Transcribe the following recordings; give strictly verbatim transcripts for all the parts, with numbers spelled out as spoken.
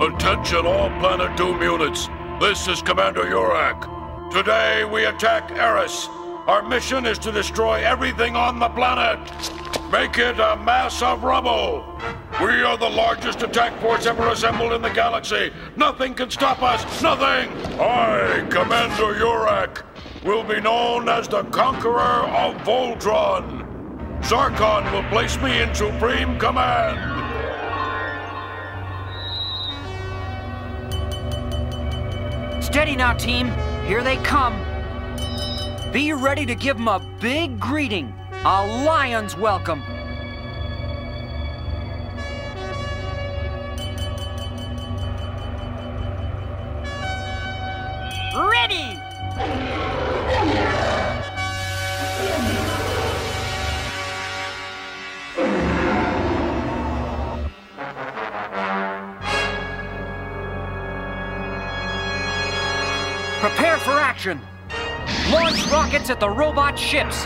Attention all Planet Doom units. This is Commander Yurak. Today we attack Eris. Our mission is to destroy everything on the planet. Make it a mass of rubble. We are the largest attack force ever assembled in the galaxy. Nothing can stop us, nothing! I, Commander Yurak, will be known as the Conqueror of Voltron. Zarkon will place me in supreme command. Steady now, team. Here they come. Be ready to give them a big greeting. A lion's welcome. Ready! Prepare for action! Launch rockets at the robot ships!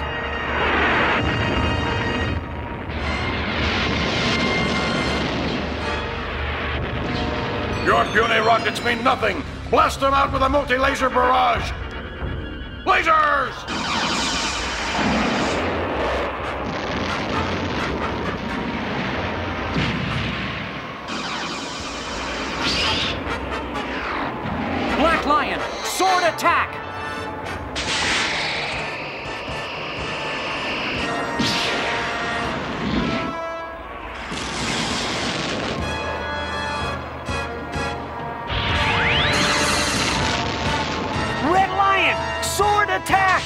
Your puny rockets mean nothing! Blast them out with a multi-laser barrage! Lasers! Black Lion, sword attack! Red Lion, sword attack!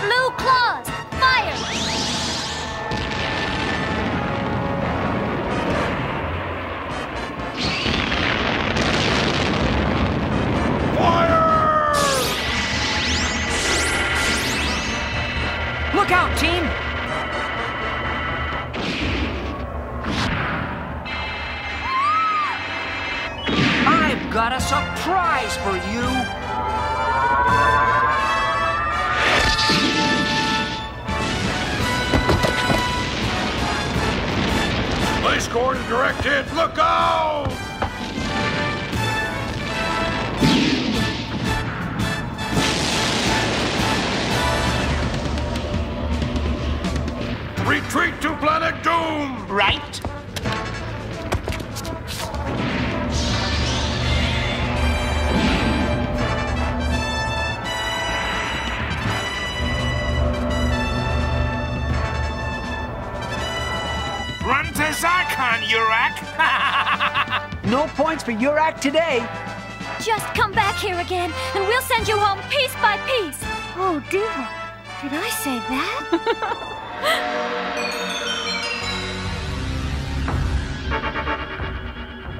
Blue claws, fire! Look out, team! I've got a surprise for you! Place course directed, look out! Retreat to Planet Doom! Right! Run to Zarkon, Yurak! No points for Yurak today! Just come back here again, and we'll send you home piece by piece! Oh dear, did I say that?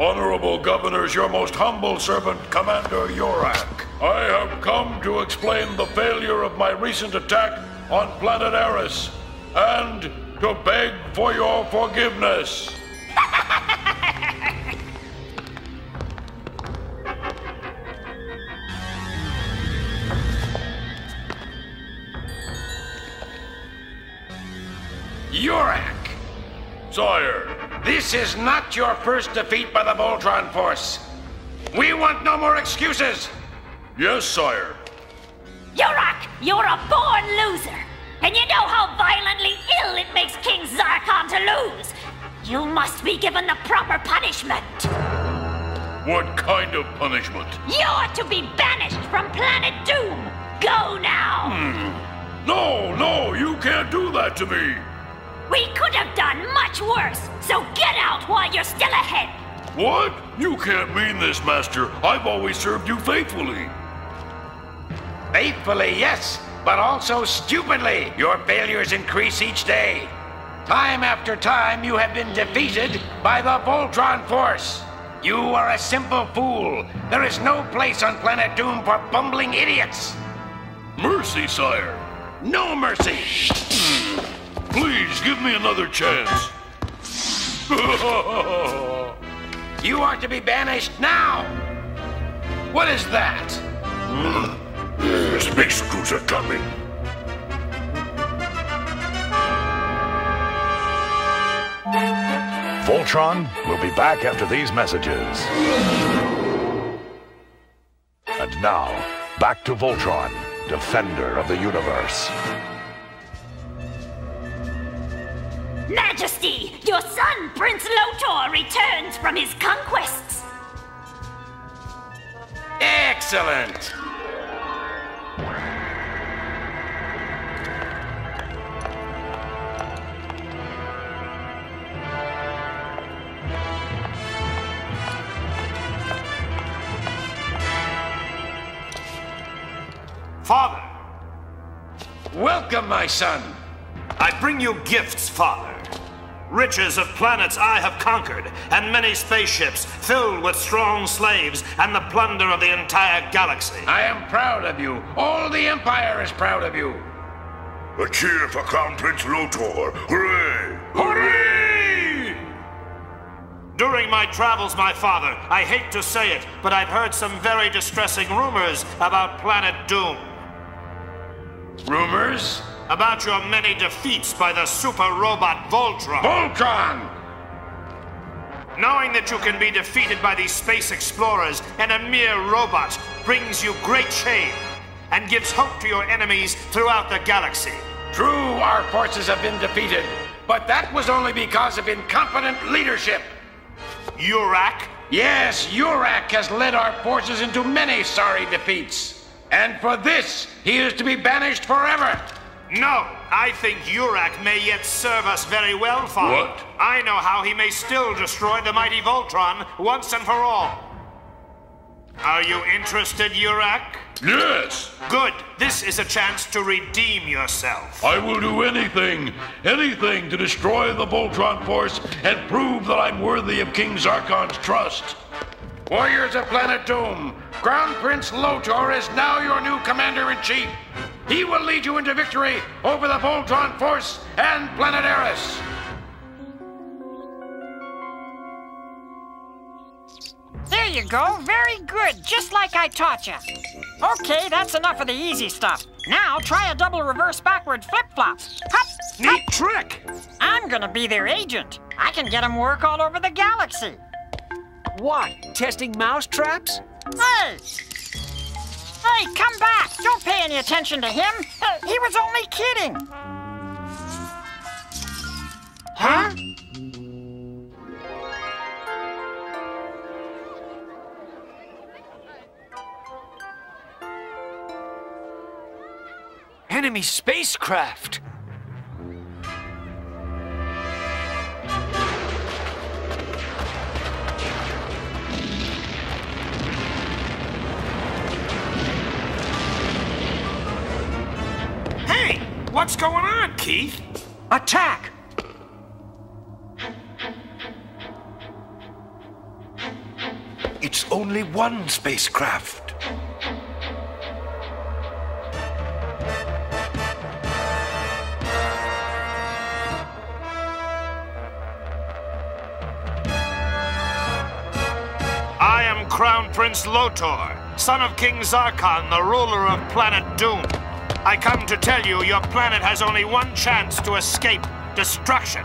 Honorable Governors, your most humble servant, Commander Yurak. I have come to explain the failure of my recent attack on Planet Arus, and to beg for your forgiveness. Yurak! Sire! This is not your first defeat by the Voltron Force. We want no more excuses! Yes, sire. Yurak! You're a born loser! And you know how violently ill it makes King Zarkon to lose! You must be given the proper punishment! What kind of punishment? You're to be banished from Planet Doom! Go now! Hmm. No, no! You can't do that to me! We could have done much worse, so get out while you're still ahead! What? You can't mean this, Master. I've always served you faithfully. Faithfully, yes, but also stupidly. Your failures increase each day. Time after time, you have been defeated by the Voltron Force. You are a simple fool. There is no place on Planet Doom for bumbling idiots. Mercy, sire. No mercy. Please, give me another chance. You are to be banished now! What is that? Space crews are coming. Voltron. We'll be back after these messages. And now, back to Voltron, Defender of the Universe. Majesty, your son, Prince Lotor, returns from his conquests. Excellent! Father! Welcome, my son! I bring you gifts, Father. Riches of planets I have conquered, and many spaceships filled with strong slaves, and the plunder of the entire galaxy. I am proud of you. All the Empire is proud of you. A cheer for Crown Prince Lotor. Hooray! Hooray! During my travels, my father, I hate to say it, but I've heard some very distressing rumors about Planet Doom. Rumors? About your many defeats by the super robot Voltron. Voltron! Knowing that you can be defeated by these space explorers and a mere robot brings you great shame and gives hope to your enemies throughout the galaxy. True, our forces have been defeated, but that was only because of incompetent leadership. Yurak? Yes, Yurak has led our forces into many sorry defeats. And for this, he is to be banished forever. No, I think Yurak may yet serve us very well, Father. What? I know how he may still destroy the mighty Voltron once and for all. Are you interested, Yurak? Yes! Good. This is a chance to redeem yourself. I will do anything, anything to destroy the Voltron Force and prove that I'm worthy of King Zarkon's trust. Warriors of Planet Doom, Crown Prince Lotor is now your new Commander-in-Chief. He will lead you into victory over the Voltron Force and Planet Arus. There you go. Very good. Just like I taught you. Okay, that's enough of the easy stuff. Now try a double reverse backward flip-flops. Hop, neat hop. Trick. I'm gonna be their agent. I can get them work all over the galaxy. What? Testing mouse traps? Hey! Hey, come back! Don't pay any attention to him! Uh, he was only kidding! Huh? Enemy spacecraft! What's going on, Keith? Attack! It's only one spacecraft. I am Crown Prince Lotor, son of King Zarkon, the ruler of Planet Doom. I come to tell you, your planet has only one chance to escape destruction.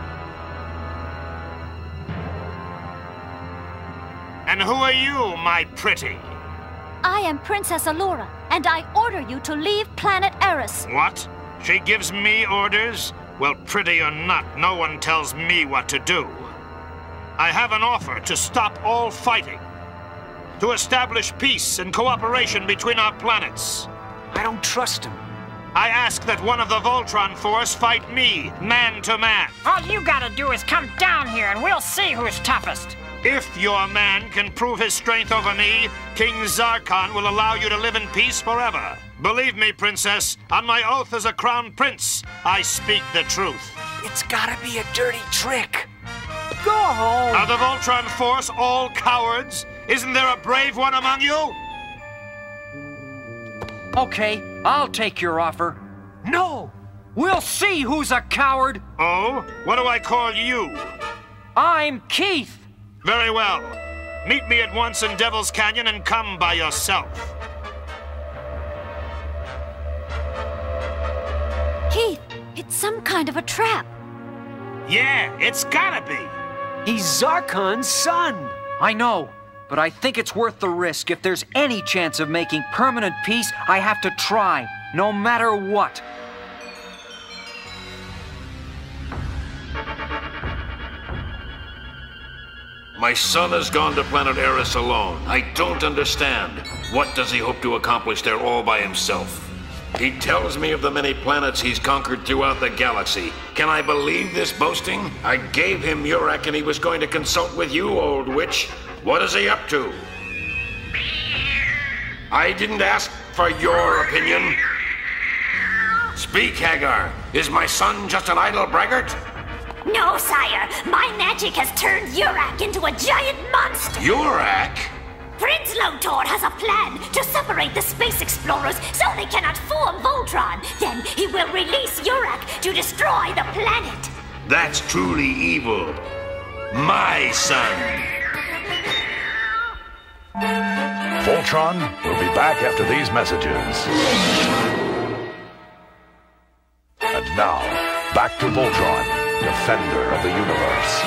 And who are you, my pretty? I am Princess Allura, and I order you to leave Planet Arus. What? She gives me orders? Well, pretty or not, no one tells me what to do. I have an offer to stop all fighting, to establish peace and cooperation between our planets. I don't trust him. I ask that one of the Voltron Force fight me, man to man. All you gotta do is come down here and we'll see who's toughest. If your man can prove his strength over me, King Zarkon will allow you to live in peace forever. Believe me, Princess, on my oath as a crown prince, I speak the truth. It's gotta be a dirty trick. Go home. Are the Voltron Force all cowards? Isn't there a brave one among you? Okay. I'll take your offer. No! We'll see who's a coward! Oh? What do I call you? I'm Keith! Very well. Meet me at once in Devil's Canyon and come by yourself. Keith, it's some kind of a trap. Yeah, it's gotta be. He's Zarkon's son! I know, but I think it's worth the risk. If there's any chance of making permanent peace, I have to try, no matter what. My son has gone to Planet Arus alone. I don't understand. What does he hope to accomplish there all by himself? He tells me of the many planets he's conquered throughout the galaxy. Can I believe this boasting? I gave him Yurak and he was going to consult with you, old witch. What is he up to? I didn't ask for your opinion. Speak, Hagar. Is my son just an idle braggart? No, sire. My magic has turned Yurak into a giant monster. Yurak? Prince Lotor has a plan to separate the space explorers so they cannot form Voltron. Then he will release Yurak to destroy the planet. That's truly evil. My son. Voltron will be back after these messages. And now, back to Voltron, defender of the universe.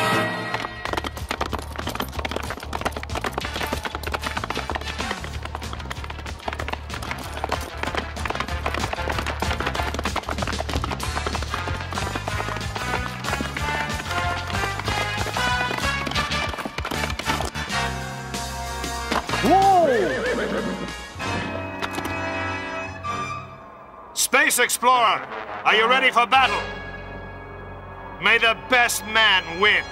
Explorer, are you ready for battle? May the best man win.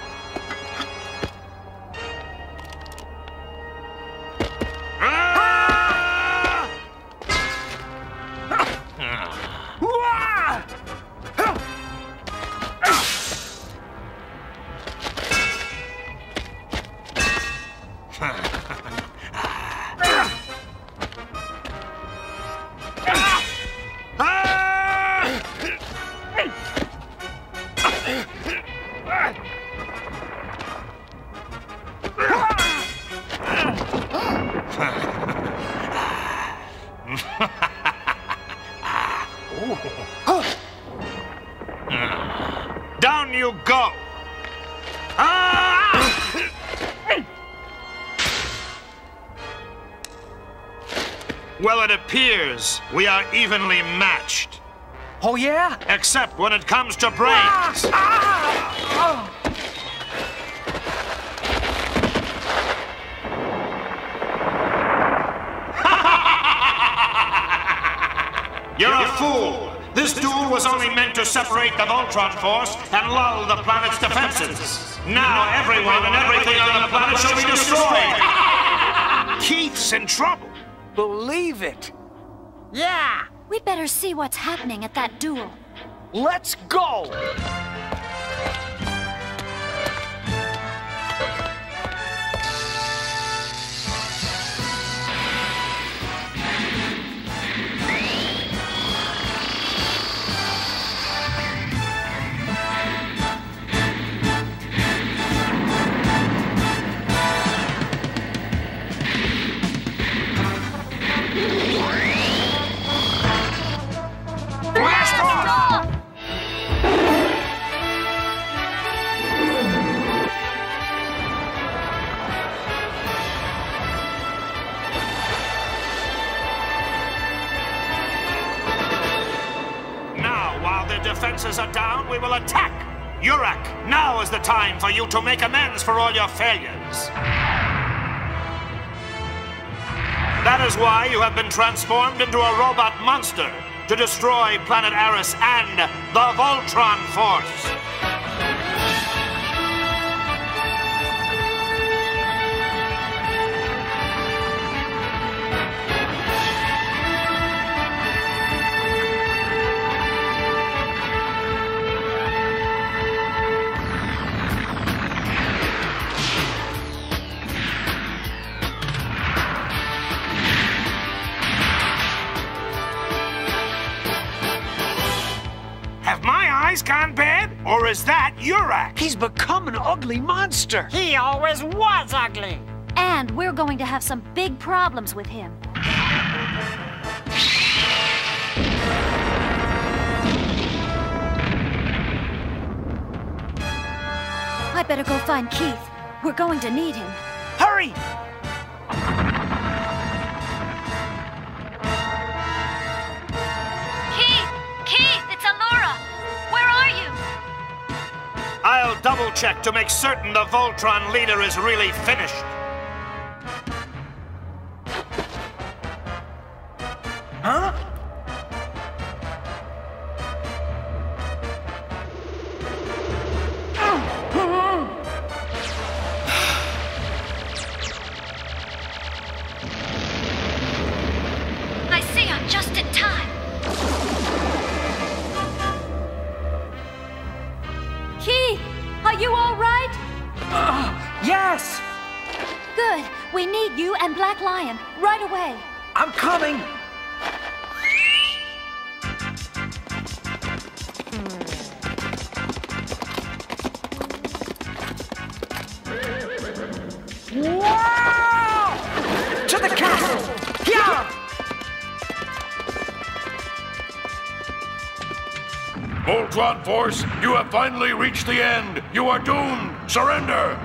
We are evenly matched. Oh, yeah? Except when it comes to brains. Ah! Ah! Oh. You're a fool. This duel was only meant to separate the Voltron Force and lull the planet's defenses. Now everyone and everything on the planet shall be destroyed. Keith's in trouble. Believe it. Yeah! We better see what's happening at that duel. Let's go! Time for you to make amends for all your failures. That is why you have been transformed into a robot monster to destroy Planet Arus and the Voltron Force. Or is that Yurak? He's become an ugly monster. He always was ugly. And we're going to have some big problems with him. I I better go find Keith. We're going to need him. Hurry! Keith! Keith, it's Allura! Where are you? I'll double-check to make certain the Voltron leader is really finished. Huh? Voltron Force, you have finally reached the end! You are doomed! Surrender!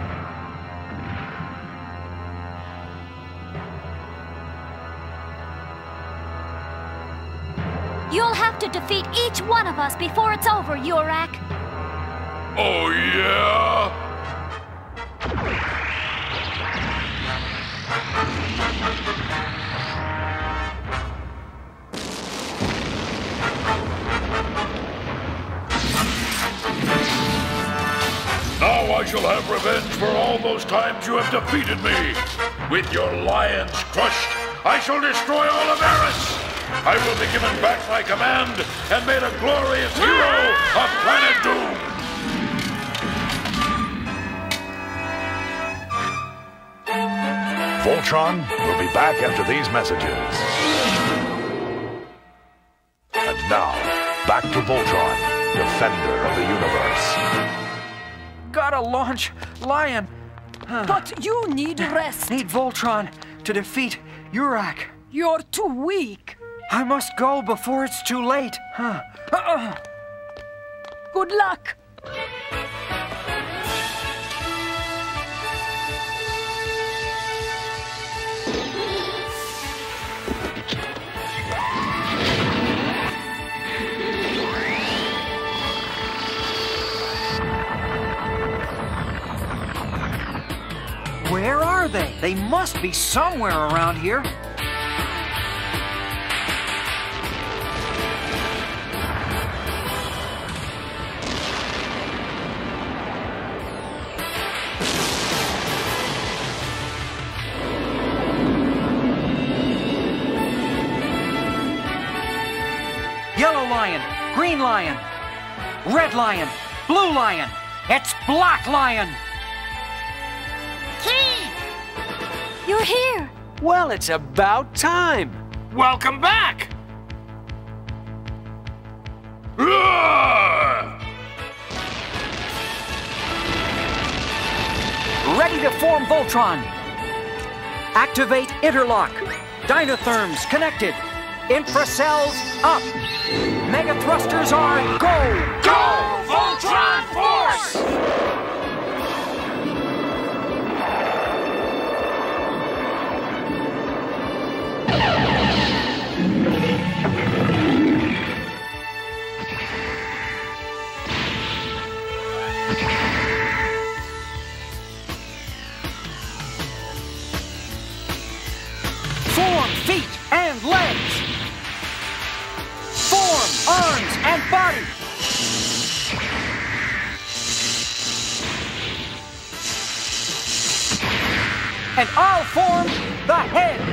You'll have to defeat each one of us before it's over, Yurak! Oh, yeah? I shall have revenge for all those times you have defeated me. With your lions crushed, I shall destroy all of Eris. I will be given back my command and made a glorious hero of Planet Doom. Voltron will be back after these messages. And now, back to Voltron, defender of the universe. Gotta launch Lion. Huh. But you need rest. Need Voltron to defeat Yurak. You're too weak. I must go before it's too late. Huh. Uh-uh. Good luck. Where are they? They must be somewhere around here. Yellow Lion, Green Lion, Red Lion, Blue Lion, it's Black Lion! You're here! Well, it's about time! Welcome back! Roar! Ready to form Voltron! Activate interlock! Dinotherms connected! Intracells up! Mega thrusters are go! Go, go Voltron Force! Form feet and legs. Form arms and body. And I'll form the head.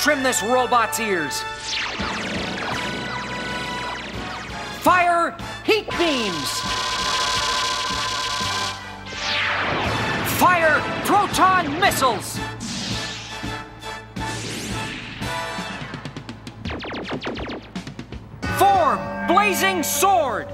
Trim this robot's ears. Fire heat beams. proton missiles! Form blazing sword!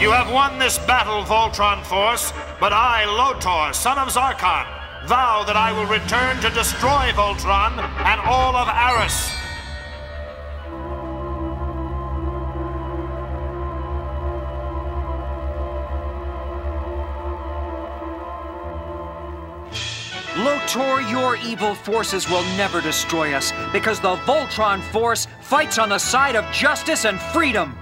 You have won this battle, Voltron Force, but I, Lotor, son of Zarkon, vow that I will return to destroy Voltron and all of Arus. Lotor, your evil forces will never destroy us, because the Voltron Force fights on the side of justice and freedom.